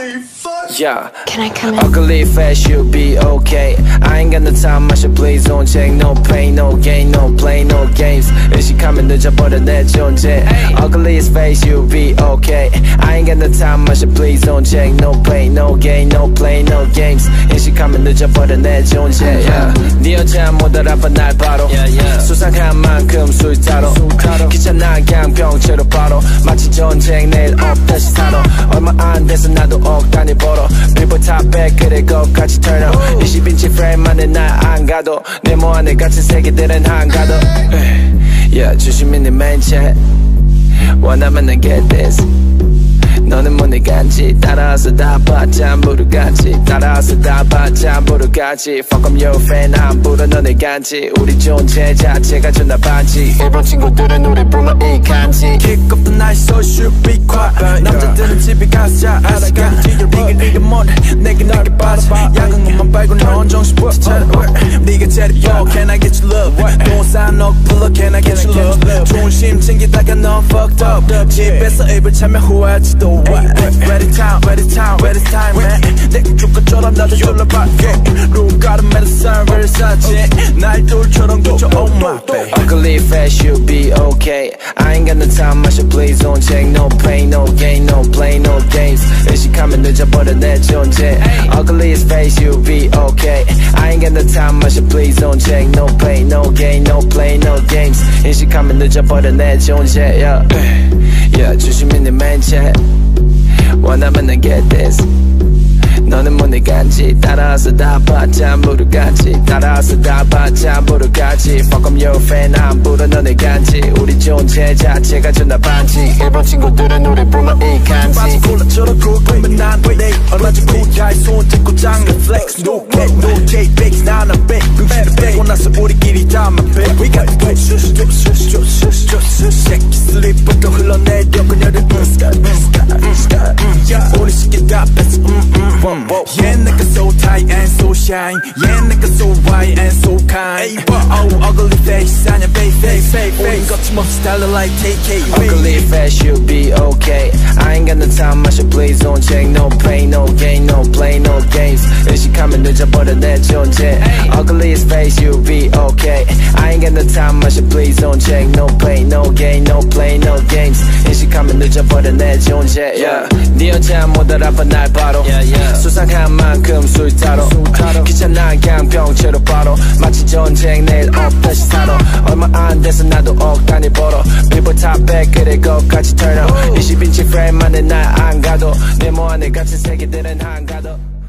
Holy fuck! Yeah. Can I come in? Ugly fast, you'll be okay. I ain't got no time, I should play zone check. No pain, no gain, no play, no games. If she coming, 늦어버려 내 존재. Ugly is face, you'll be okay. I ain't got no time, I should play zone check. No pain, no gain, no play, no games. If she coming, 늦어버려 내 존재. Yeah. 네 여자 못 알아봐 날 바로. 수상한 만큼 술자로. 귀찮아 감경체로 바로. 마치 전쟁 내일 업 다시 살아. 얼마 안 돼서 나도 억단이 벌어. People top back 그래 거까지 turn up. 20인치 프레임 안에 날 안 가도 내 몸 안에 갇힌 세계들은 한가도. Yeah, 주심 있는 맨체 원하면 난 get this. 너는 못 내간지 따라서 다 봤자 안 부르간지 따라서 다 봤자 안 부르간지 Fuck I'm your fan 안 부러 너 내간지 우리 존재 자체가 존나 반지 일본 친구들은 우리 불러 이 간지 Kick off the night so should be quiet 남자들은 집에 가서 자 알아가 니가 뭔데 내게 빠져 야근 것만 빨고 넌 정신 붙이잖아 니가 제일 뻐 Can I get your love 돈 쌓은 억 불러 Can I get your love 좋은 심 챙기다가 넌 fucked up 집에서 입을 차면 후회할지도 Where the time, man? 내가 조카처럼 나도 졸라봤게 룰 가름 매드산 very such 날 돌처럼 그쳐 oh my babe Ugly fast, you'll be okay I ain't got no time, I should play zone check No pain, no gain, no play, no games 의식하면 늦어버려 내 존재 Ugly is fast, you'll be okay I ain't got no time, I should play zone check No pain, no gain, no play, no games 의식하면 늦어버려 내 존재 Yeah, yeah, 주심 있는 맨체 원하면 난 get this 너는 못 내간지 따라서 다 봤자 안 부르간지 따라서 다 봤자 안 부르간지 Fuck I'm your fan 안 부러 너 내간지 우리 존재 자체가 존나 반지 일본 친구들은 우리 불러 이 간지 빠진 콜라처럼 굴리면 난 내 얼마지 부자의 손 짚고 장르 flex No cake, no cake, bakes 난 안 백 음식을 빼고 나서 우리끼리 다만 백 We got to 새끼 슬립부터 흘러내려 그녀를 우리 쉽게 다 뺐어 Yeah, nigga so tight and so shine Yeah, nigga so white and so kind Oh, ugly face, on your face 우린 거침없이 달라 like KK Ugly face, you'll be okay I ain't got no time, I should play zone check No pain, no gain, no play, no games 의식하면 늦어버려 내 존재 Ugly face, you'll be okay I ain't got no time, I should play zone check No pain, no gain, no play, no games 의식하면 늦어버려 내 존재 Yeah, 네 여자 못 알아봐 날 바로 수상한 만큼 술자로 귀찮아 감병체로 바로 마치 전쟁 내일 업 다시 살아 얼마 안 돼서 나도 억단이 벌어 People top back 그래 거까지 turn up 20인치 프레임 안에 날 안 가도 내 몸 안에 갇힌 세계들은 한가도